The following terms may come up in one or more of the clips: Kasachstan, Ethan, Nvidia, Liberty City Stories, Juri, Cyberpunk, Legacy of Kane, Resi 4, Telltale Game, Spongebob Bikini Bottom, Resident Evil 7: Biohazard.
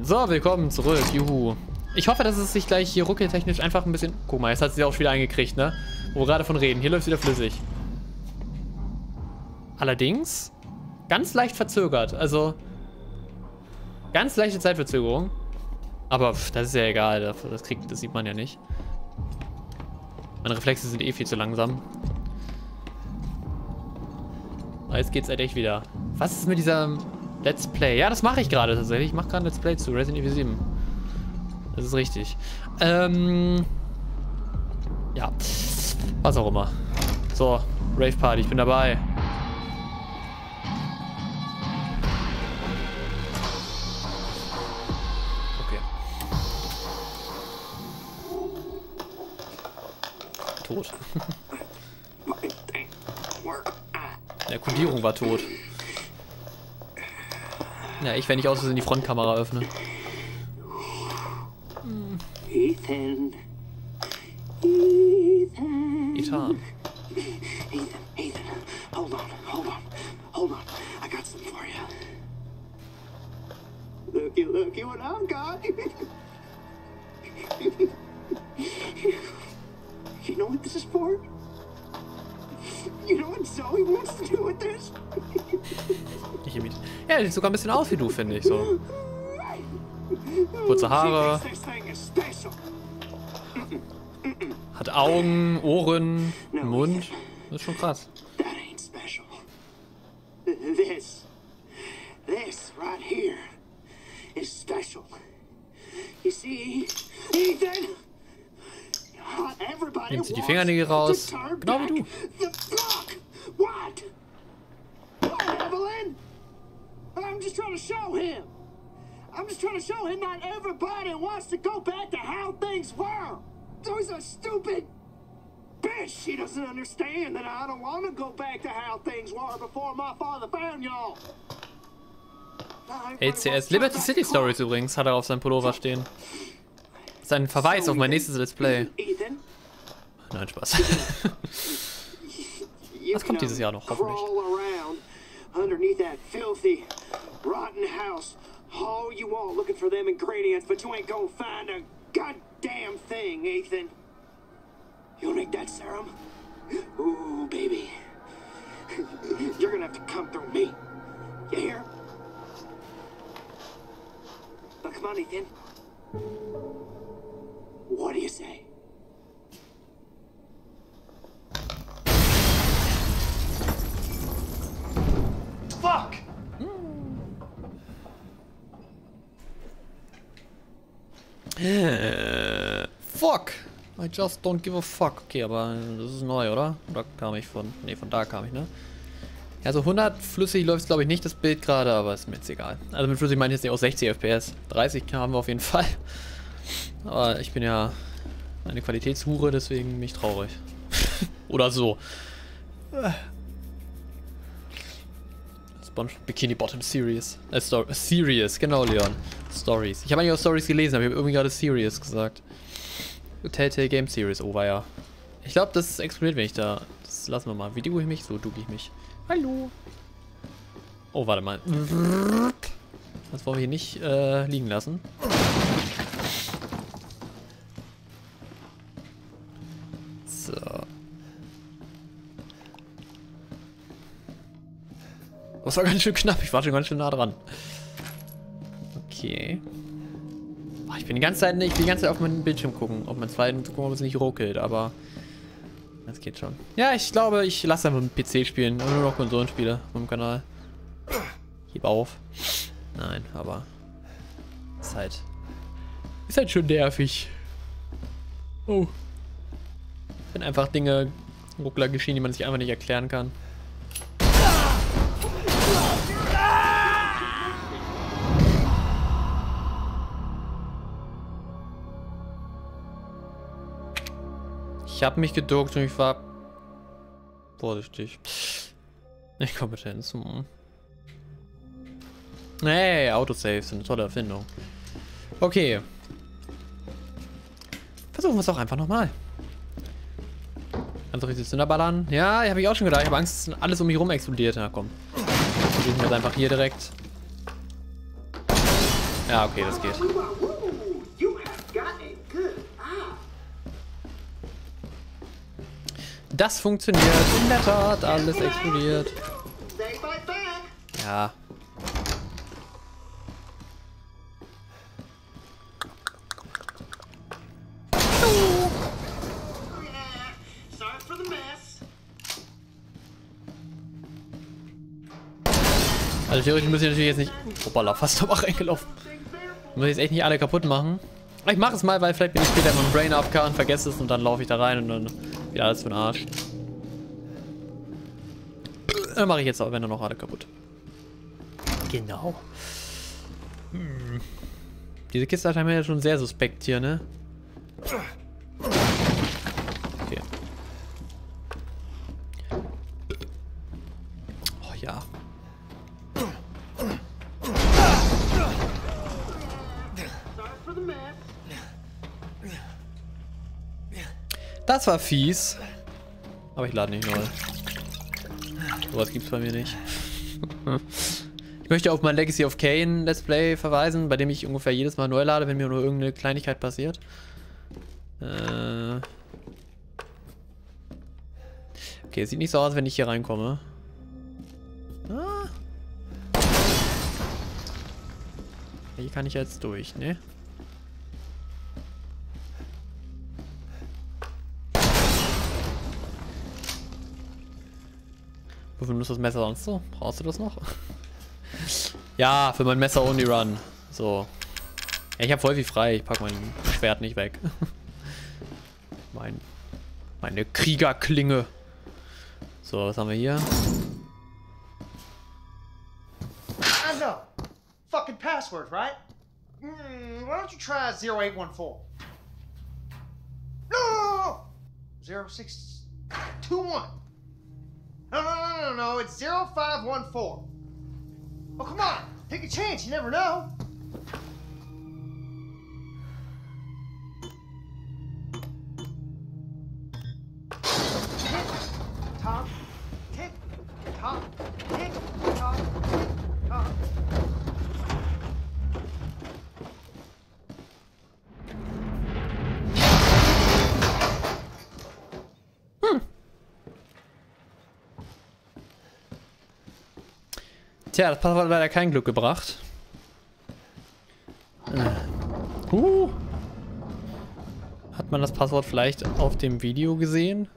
Nein. So, willkommen zurück. Juhu. Ich hoffe, dass es sich gleich hier ruckeltechnisch einfach ein bisschen... Guck mal, jetzt hat sie auch wieder eingekriegt, ne? Wo wir gerade von reden. Hier läuft wieder flüssig. Allerdings ganz leicht verzögert. Also ganz leichte Zeitverzögerung. Aber pff, das ist ja egal. Das sieht man ja nicht. Meine Reflexe sind eh viel zu langsam. Aber jetzt geht's halt echt wieder. Was ist mit dieser Let's Play? Ja, das mache ich gerade tatsächlich. Ich mache gerade ein Let's Play zu Resident Evil 7. Das ist richtig. Ja. Was auch immer. So, Rave Party. Ich bin dabei. Okay. Tot. Der Kodierung war tot. Ja, ich werde nicht aus, dass ich die Frontkamera öffne. Ethan. Ethan. Ethan. Ethan. Hold on, hold on, hold on. I got something for you. Looky, looky what I've got. You know what this is for? You know what Zoe wants to do with this? Ja, sieht sogar ein bisschen aus wie du, finde ich so. Kurze Haare. Hat Augen, Ohren, Mund. Das ist schon krass. Nimmt sie die Fingernägel raus. Genau wie du. I'm just trying to show him. I'm just trying to show him not everybody wants to go back to how things were. There's a stupid bitch. She doesn't understand that I don't want to go back to how things were before my father found y'all. LCS Liberty City Stories übrigens hat er auf seinem Pullover stehen. Das ist ein Verweis auf mein nächstes Let's Play. Nein, Spaß. Das kommt dieses Jahr noch, hoffentlich. Underneath that filthy, rotten house, all you all looking for them ingredients, but you ain't gonna find a goddamn thing, Ethan. You'll need that serum? Ooh, baby. You're gonna have to come through me. You hear? But come on, Ethan. What do you say? Fuck! Fuck! I just don't give a fuck. Okay, aber das ist neu, oder? Da kam ich von... Ne, von da kam ich, ne? Ja, so 100 flüssig läuft es, glaube ich, nicht, das Bild gerade, aber ist mir jetzt egal. Also mit flüssig meine ich jetzt nicht auch 60 FPS. 30 haben wir auf jeden Fall. Aber ich bin ja eine Qualitätshure, deswegen bin ich traurig. Oder so. Spongebob Bikini Bottom Series. Series, genau, Leon. Stories. Ich habe eigentlich auch Stories gelesen, aber ich habe irgendwie gerade Series gesagt. Telltale Game Series, oh weia. Ich glaube, das explodiert, wenn ich da... Das lassen wir mal. Wie ducke ich mich? So ducke ich mich. Hallo. Oh, warte mal. Das wollen wir hier nicht liegen lassen. So. Das war ganz schön knapp, ich war schon ganz schön nah dran. Okay. Boah, ich bin die ganze Zeit nicht, auf meinen Bildschirm gucken, ob mein zweiten gucken, ob es nicht ruckelt, aber das geht schon. Ja, ich glaube, ich lasse einfach mit dem PC spielen, nur noch Konsolenspiele auf meinem Kanal. Gib auf. Nein, aber ist halt schon nervig. Oh. Das sind einfach Dinge, Ruckler geschehen, die man sich einfach nicht erklären kann. Ich habe mich geduckt und ich war vorsichtig. Nicht Kompetenz. Hey, Autosaves sind eine tolle Erfindung. Okay. Versuchen wir es auch einfach nochmal. Kannst du richtig Zünderballern? Ja, habe ich auch schon gedacht. Ich habe Angst, dass alles um mich rum explodiert. Na komm. Wir sind jetzt einfach hier direkt. Ja, okay, das geht. Das funktioniert in der Tat, alles explodiert. Ja. Also theoretisch müssen wir natürlich jetzt nicht... Hoppala, fast aber reingelaufen. Muss ich jetzt echt nicht alle kaputt machen. Ich mache es mal, weil vielleicht bin ich später mit dem Brain AFK und vergesse es und dann laufe ich da rein und dann wieder alles für den Arsch. Dann mache ich jetzt auch, wenn dann noch alle kaputt. Genau. Hm. Diese Kiste hat mir ja schon sehr suspekt hier, ne? Okay. Oh ja. Das war fies. Aber ich lade nicht neu. Sowas gibt's bei mir nicht. Ich möchte auf mein Legacy of Kane Let's Play verweisen, bei dem ich ungefähr jedes Mal neu lade, wenn mir nur irgendeine Kleinigkeit passiert. Okay, es sieht nicht so aus, wenn ich hier reinkomme. Ah. Hier kann ich jetzt durch, ne? Wofür nutzt das Messer sonst so? Brauchst du das noch? Ja, für mein Messer only run. So. Ja, ich habe voll viel frei. Ich pack mein Schwert nicht weg. Meine Kriegerklinge. So, was haben wir hier? I know. Fucking password, right? Why don't you try 0814? No! 0621. No, it's 0514. Oh, come on, take a chance, you never know. Tick, tock, tick, tock, tick, tock. Tja, das Passwort hat leider kein Glück gebracht. Hat man das Passwort vielleicht auf dem Video gesehen?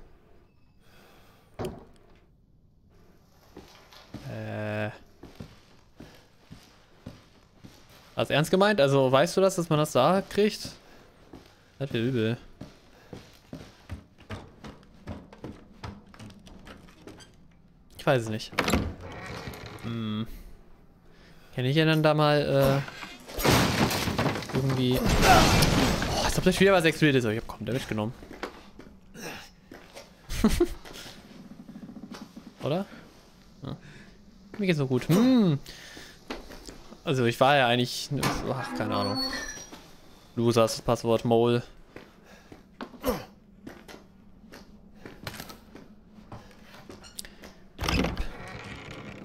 War's ernst gemeint? Also weißt du das, dass man das da kriegt? Das wird übel. Ich weiß es nicht. Hm. Kann ich ja dann da mal irgendwie... Oh, jetzt hab ich wieder was explodiert ist, aber ich hab kaum Damage genommen. Oder? Ja. Mir geht's noch gut. Hm. Also ich war ja eigentlich... Ach, keine Ahnung. Loser ist das Passwort, Mole.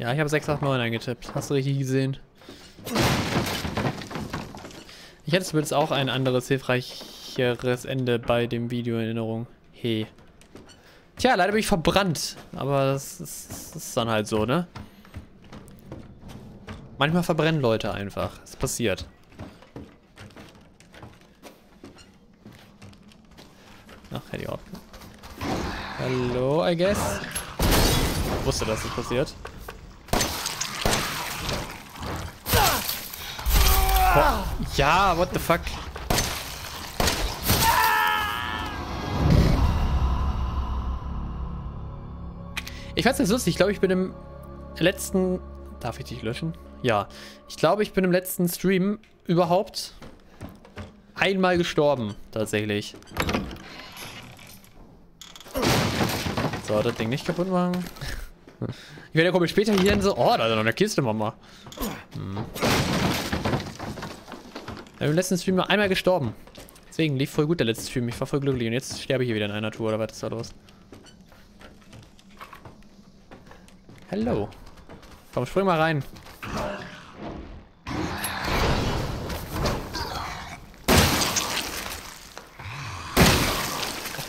Ja, ich habe 689 eingetippt. Hast du richtig gesehen? Ich hätte zumindest auch ein anderes, hilfreicheres Ende bei dem Video in Erinnerung. Hey. Tja, leider bin ich verbrannt. Aber das ist dann halt so, ne? Manchmal verbrennen Leute einfach. Es passiert. Ach, hätte ich auch. Hallo, I guess. Ich wusste, dass das passiert. Ja, what the fuck? Ich fand's jetzt lustig. Ich glaube, ich bin im letzten... Darf ich dich löschen? Ja. Ich glaube, ich bin im letzten Stream überhaupt einmal gestorben. Tatsächlich. So, das Ding nicht kaputt machen. Ich werde ja kommen später hier hin so... Oh, da ist noch eine Kiste, Mama. Hm. Ich bin im letzten Stream nur einmal gestorben. Deswegen lief voll gut der letzte Stream. Ich war voll glücklich und jetzt sterbe ich hier wieder in einer Tour. Oder was ist da los? Hallo. Komm, spring mal rein.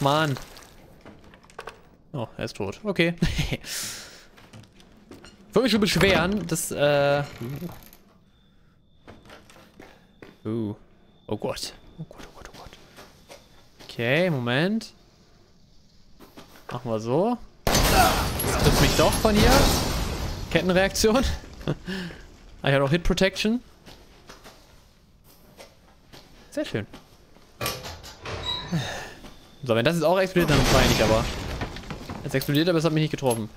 Mann. Oh, er ist tot. Okay. Würde mich schon beschweren, dass, Oh Gott. Oh Gott, oh Gott, oh Gott. Okay, Moment. Machen wir so. Das trifft mich doch von hier. Kettenreaktion. Ich habe noch Hit Protection. Sehr schön. So, wenn das jetzt auch explodiert, dann feier ich nicht, aber... Es explodiert, aber es hat mich nicht getroffen.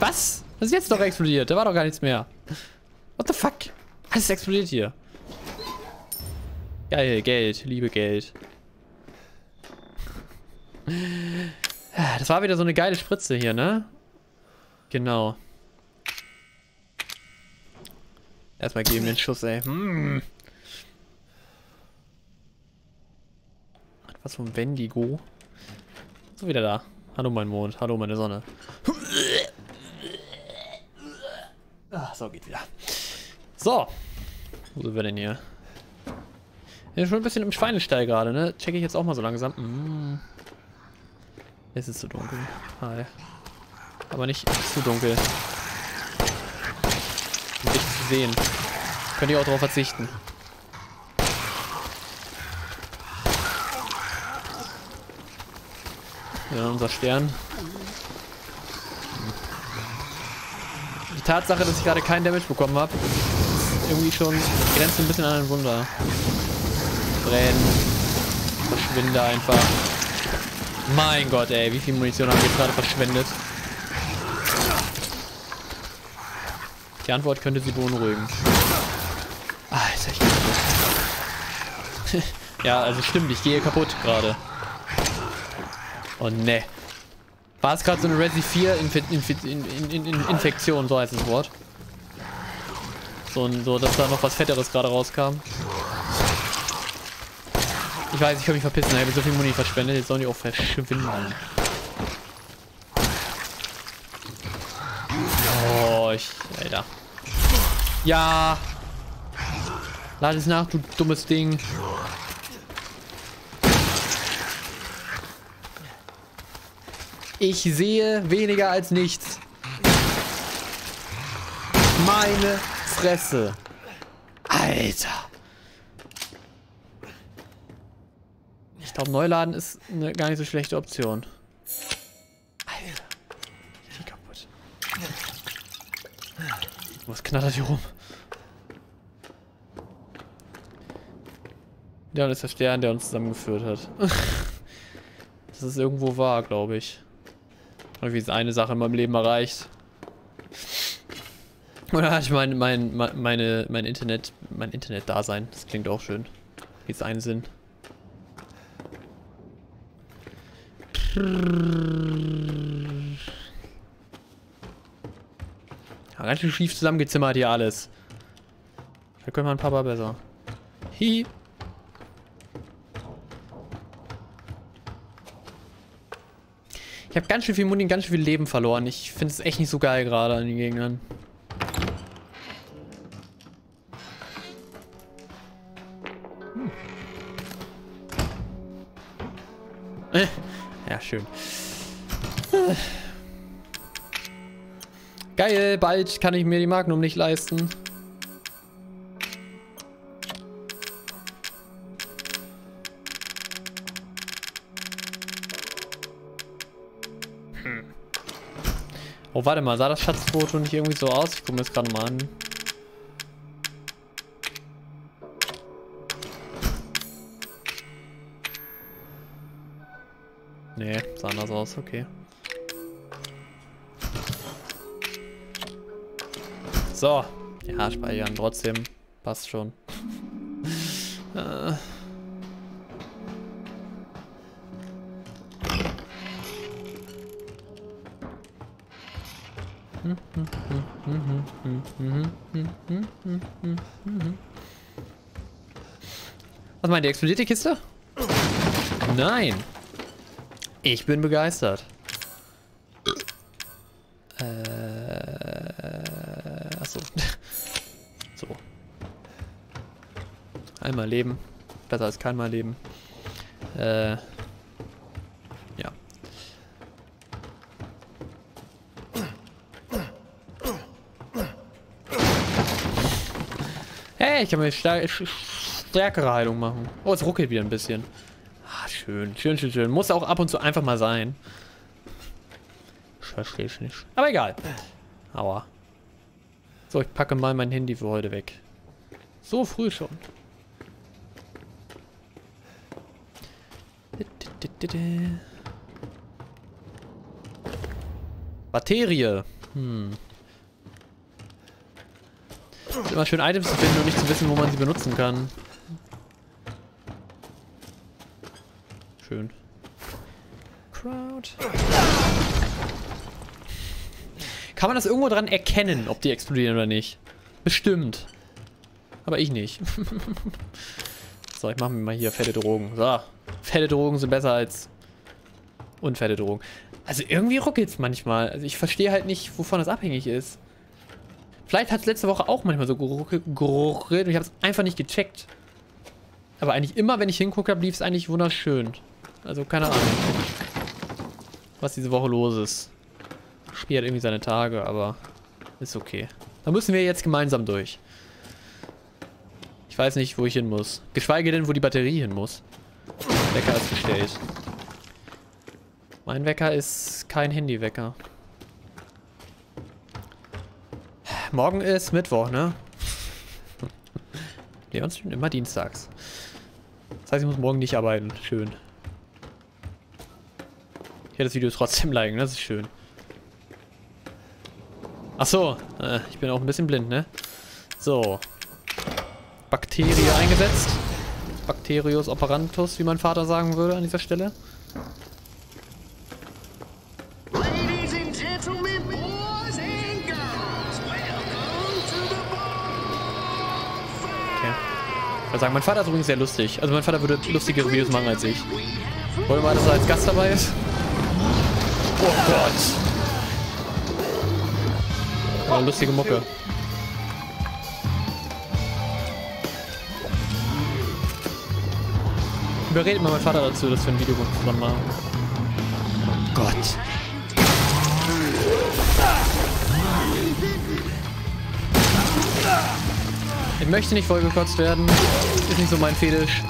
Was? Das ist jetzt doch explodiert. Da war doch gar nichts mehr. What the fuck? Alles explodiert hier. Geil, Geld. Liebe Geld. Das war wieder so eine geile Spritze hier, ne? Genau. Erstmal geben den Schuss, ey. Hm. Was vom Wendigo? So, wieder da. Hallo mein Mond, hallo meine Sonne. Ach, so geht wieder. So. Wo sind wir denn hier? Ich bin schon ein bisschen im Schweinestall gerade, ne? Checke ich jetzt auch mal so langsam. Mm. Es ist zu dunkel. Hi. Aber nicht zu dunkel. Um dich zu sehen. Könnt ihr auch darauf verzichten. Ja, unser Stern. Die Tatsache, dass ich gerade keinen Damage bekommen habe, ist irgendwie schon grenzt ein bisschen an ein Wunder. Brennen. Verschwinde einfach. Mein Gott, ey, wie viel Munition haben wir gerade verschwendet? Die Antwort könnte sie beunruhigen. Alter, ich gehe kaputt. Ja, also stimmt, ich gehe kaputt gerade. Oh ne. War es gerade so eine Resi 4 Infektion, so heißt das Wort. So, dass da noch was Fetteres gerade rauskam. Ich weiß, ich kann mich verpissen, ich habe so viel Muni verschwendet, jetzt sollen die auch verschwinden. Oh, Alter. Ja! Lade es nach, du dummes Ding. Ich sehe weniger als nichts. Meine Fresse. Alter. Ich glaube, Neuladen ist eine gar nicht so schlechte Option. Alter. Ich geh kaputt. Was knattert hier rum? Ja, und das ist der Stern, der uns zusammengeführt hat. Das ist irgendwo wahr, glaube ich. Irgendwie ist eine Sache in meinem Leben erreicht. Oder hatte ich mein Internet-Dasein. Das klingt auch schön. Jetzt einen Sinn. Ja, ganz schön schief zusammengezimmert hier alles. Da können wir ein paar Mal besser. Hi. Ich habe ganz schön viel Muni und ganz schön viel Leben verloren. Ich finde es echt nicht so geil gerade an den Gegnern. Hm. Ja, schön. Geil, bald kann ich mir die Magnum nicht leisten. Oh, warte mal, sah das Schatzfoto nicht irgendwie so aus? Ich gucke mir das gerade mal an. Nee, sah anders aus, okay. So. Ja, speichern trotzdem. Passt schon. Was meint ihr? Explodiert die Kiste? Nein. Ich bin begeistert. Achso. So. Einmal leben. Besser als keinmal leben. Hey, ich kann mir stärkere Heilung machen. Oh, es ruckelt wieder ein bisschen. Ah, schön, schön, schön, schön. Muss auch ab und zu einfach mal sein. Ich verstehe es nicht. Aber egal. Aua. So, ich packe mal mein Handy für heute weg. So früh schon. Materie. Ist immer schön, Items zu finden und nicht zu wissen, wo man sie benutzen kann. Schön. Crowd. Kann man das irgendwo dran erkennen, ob die explodieren oder nicht? Bestimmt. Aber ich nicht. So, ich mache mir mal hier fette Drogen. So. Fette Drogen sind besser als unfette Drogen. Also irgendwie ruckelt's manchmal. Also ich verstehe halt nicht, wovon das abhängig ist. Vielleicht hat es letzte Woche auch manchmal so geruckelt und ich habe es einfach nicht gecheckt. Aber eigentlich immer, wenn ich hingucke, lief es eigentlich wunderschön. Also keine Ahnung, was diese Woche los ist. Das Spiel hat irgendwie seine Tage, aber ist okay. Da müssen wir jetzt gemeinsam durch. Ich weiß nicht, wo ich hin muss. Geschweige denn, wo die Batterie hin muss. Der Wecker ist gestellt. Mein Wecker ist kein Handywecker. Morgen ist Mittwoch, ne? Leon streamt immer dienstags. Das heißt, ich muss morgen nicht arbeiten. Schön. Ich werde das Video trotzdem liken, das ist schön. Achso, ich bin auch ein bisschen blind, ne? So. Bakterie eingesetzt. Bakterius operantus, wie mein Vater sagen würde an dieser Stelle. Sagen. Mein Vater ist übrigens sehr lustig. Also mein Vater würde lustigere Videos machen als ich. Wollen wir mal, dass er als Gast dabei ist? Oh Gott. Oh, lustige Mucke. Überredet mal meinen Vater dazu, dass wir ein Video davon machen. Oh Gott. Ich möchte nicht vollgekotzt werden. Ist nicht so mein Fetisch.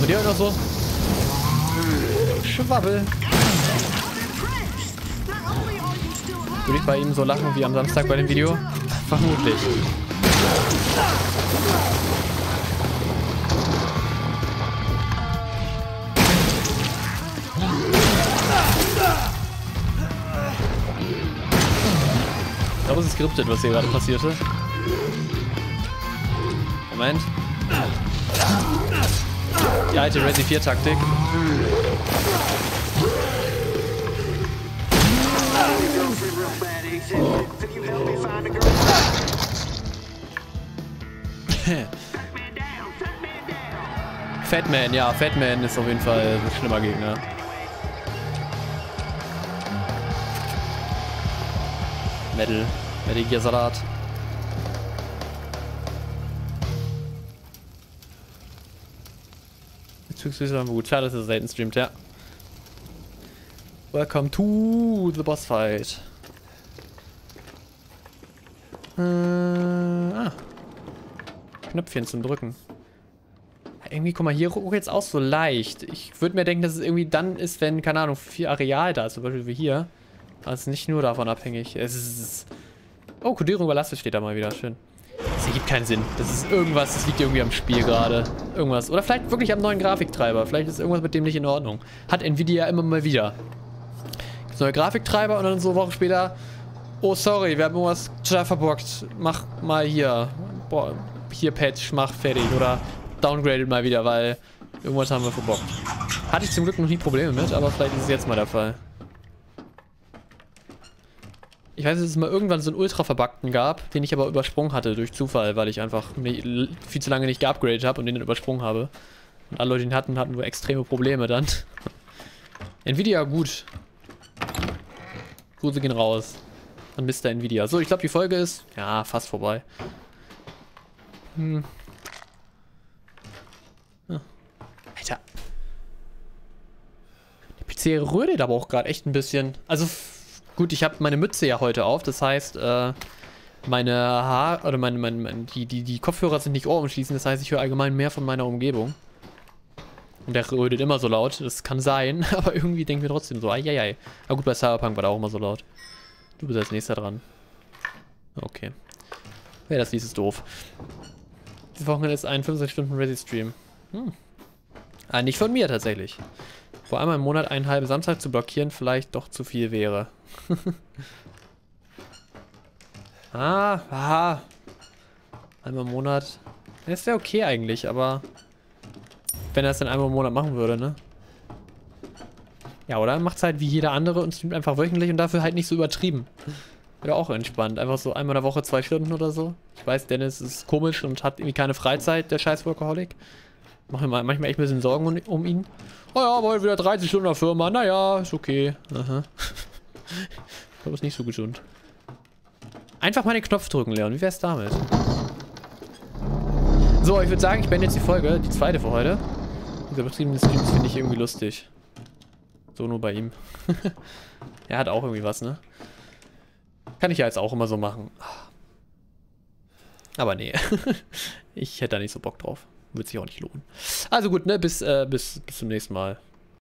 Und ihr auch noch so? Schwabbel. Würde ich bei ihm so lachen wie am Samstag bei dem Video? Vermutlich. Ich glaube, es ist skriptet, was hier gerade passierte. Moment. Die alte Resi 4 Taktik. Fatman, ja, Fatman ist auf jeden Fall ein schlimmer Gegner. Metal. Metal Salat. Bezugswissen haben wir gut. Schade, dass er selten streamt, ja. Welcome to the boss fight. Knöpfchen zum Drücken. Irgendwie, guck mal, hier ruckelt's auch so leicht. Ich würde mir denken, dass es irgendwie dann ist, wenn, keine Ahnung, viel Areal da ist, zum Beispiel wie hier. Also nicht nur davon abhängig. Es ist... Oh, Kodierung überlastet steht da mal wieder. Schön. Das ergibt keinen Sinn. Das ist irgendwas, das liegt irgendwie am Spiel gerade. Irgendwas. Oder vielleicht wirklich am neuen Grafiktreiber. Vielleicht ist irgendwas mit dem nicht in Ordnung. Hat Nvidia immer mal wieder. Gibt's neue Grafiktreiber und dann so eine Woche später... Oh, sorry, wir haben irgendwas verbockt. Mach mal hier. Boah, hier Patch, mach fertig. Oder downgradet mal wieder, weil... Irgendwas haben wir verbockt. Hatte ich zum Glück noch nie Probleme mit, aber vielleicht ist es jetzt mal der Fall. Ich weiß, dass es mal irgendwann so einen Ultra-Verbuggten gab, den ich aber übersprungen hatte durch Zufall, weil ich einfach viel zu lange nicht geupgradet habe und den dann übersprungen habe. Und alle Leute, die ihn hatten, hatten wohl extreme Probleme dann. Nvidia, gut. Grüße gehen raus an Mr. Nvidia. So, ich glaube, die Folge ist... Ja, fast vorbei. Alter. PC rödelt aber auch gerade echt ein bisschen. Also gut, ich habe meine Mütze ja heute auf, das heißt, meine Haare, oder die Kopfhörer sind nicht ohrumschließen, das heißt, ich höre allgemein mehr von meiner Umgebung. Und der rödelt immer so laut, das kann sein, aber irgendwie denken wir trotzdem so, ai. Aber gut, bei Cyberpunk war der auch immer so laut. Du bist als nächster dran. Okay. Ja, das Lied ist doof. Dieses Wochenende ist ein 15-Stunden-Resi-Stream. Hm. Ah, nicht von mir tatsächlich. Vor allem im Monat einen halben Samstag zu blockieren, vielleicht doch zu viel wäre. Einmal im Monat. Das ist ja okay eigentlich, aber... Wenn er es dann einmal im Monat machen würde, ne? Ja, oder? Macht's halt wie jeder andere und streamt einfach wöchentlich und dafür halt nicht so übertrieben. Wäre auch entspannt. Einfach so einmal in der Woche 2 Stunden oder so. Ich weiß, Dennis ist komisch und hat irgendwie keine Freizeit, der scheiß Workaholic. Mach mir manchmal echt ein bisschen Sorgen um ihn. Oh ja, aber heute wieder 30 Stunden in der Firma. Naja, ist okay. Aha. Ich glaube, ist nicht so gesund. Einfach mal den Knopf drücken, Leon. Wie wär's damit? So, ich würde sagen, ich beende jetzt die Folge. Die zweite für heute. Dieser betriebene Stream finde ich irgendwie lustig. So nur bei ihm. Er hat auch irgendwie was, ne? Kann ich ja jetzt auch immer so machen. Aber nee. Ich hätte da nicht so Bock drauf. Wird sich auch nicht lohnen. Also gut, ne? Bis zum nächsten Mal.